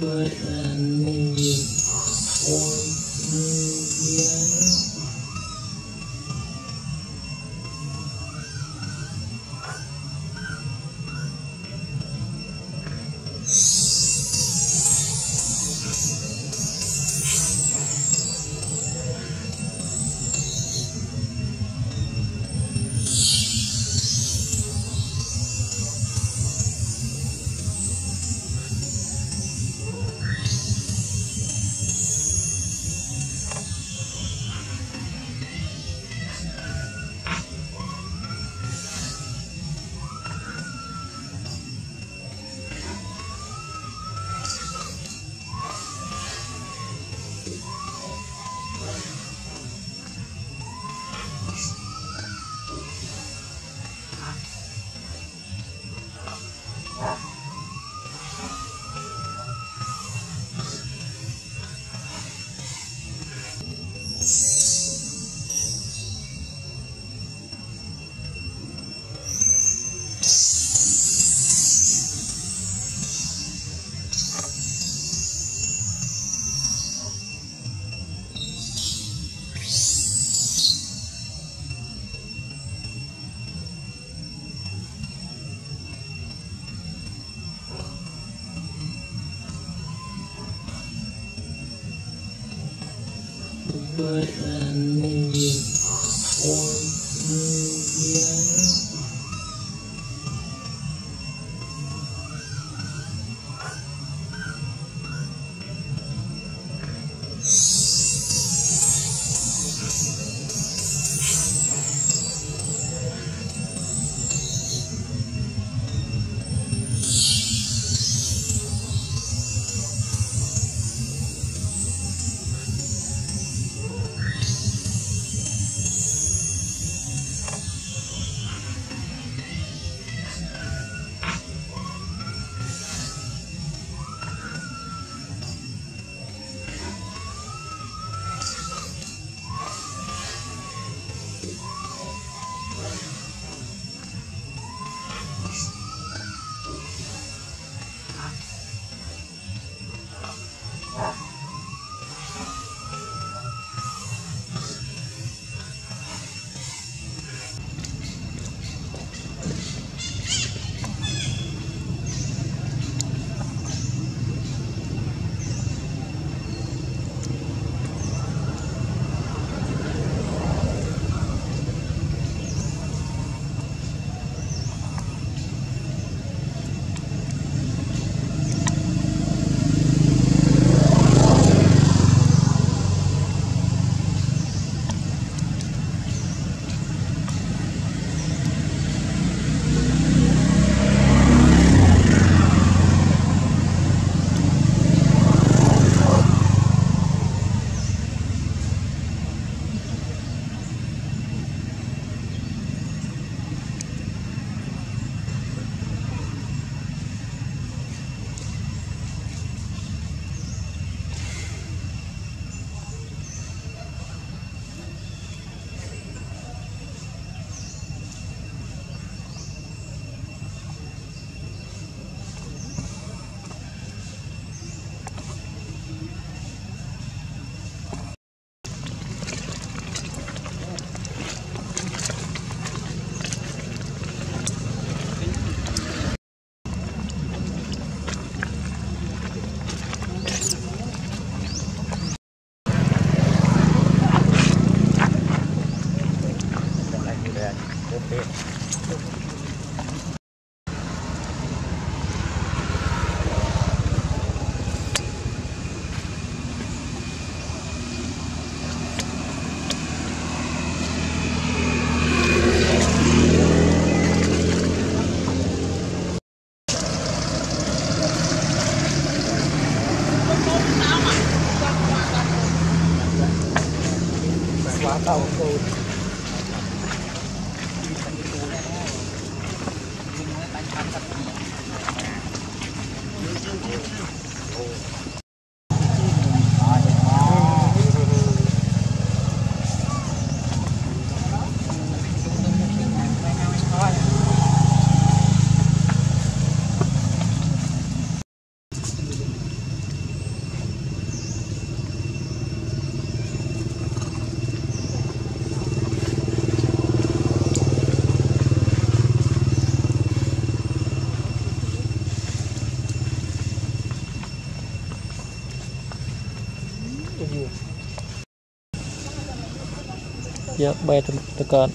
Wow, cool. ya bayar tekan.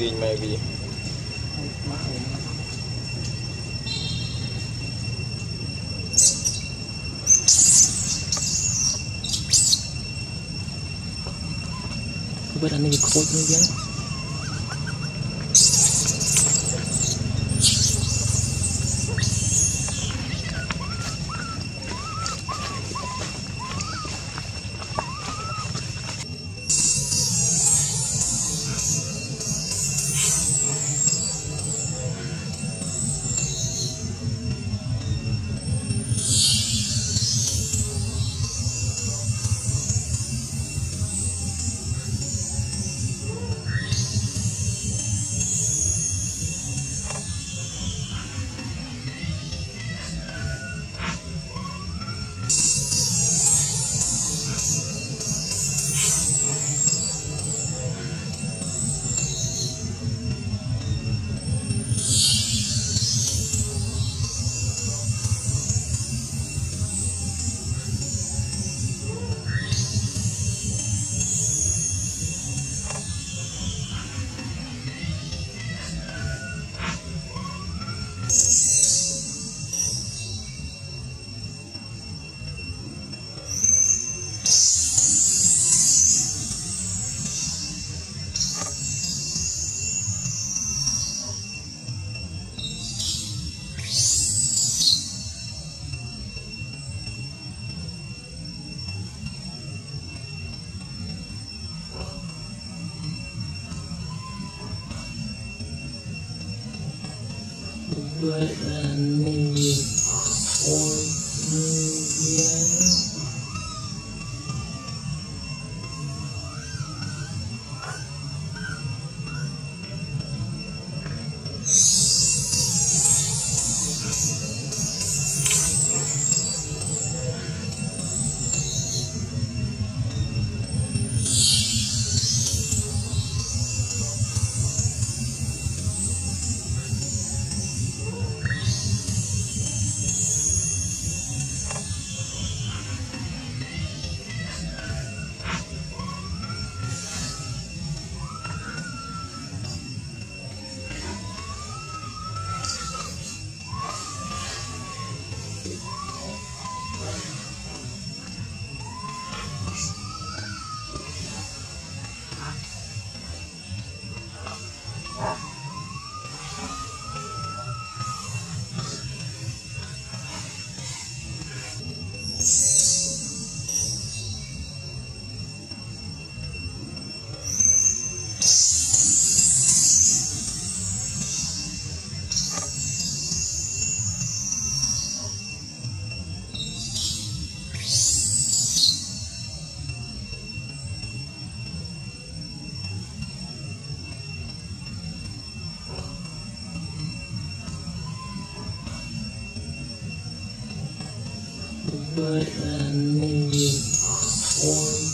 green maybe. But I need to cold again. But maybe 4 million. But maybe 4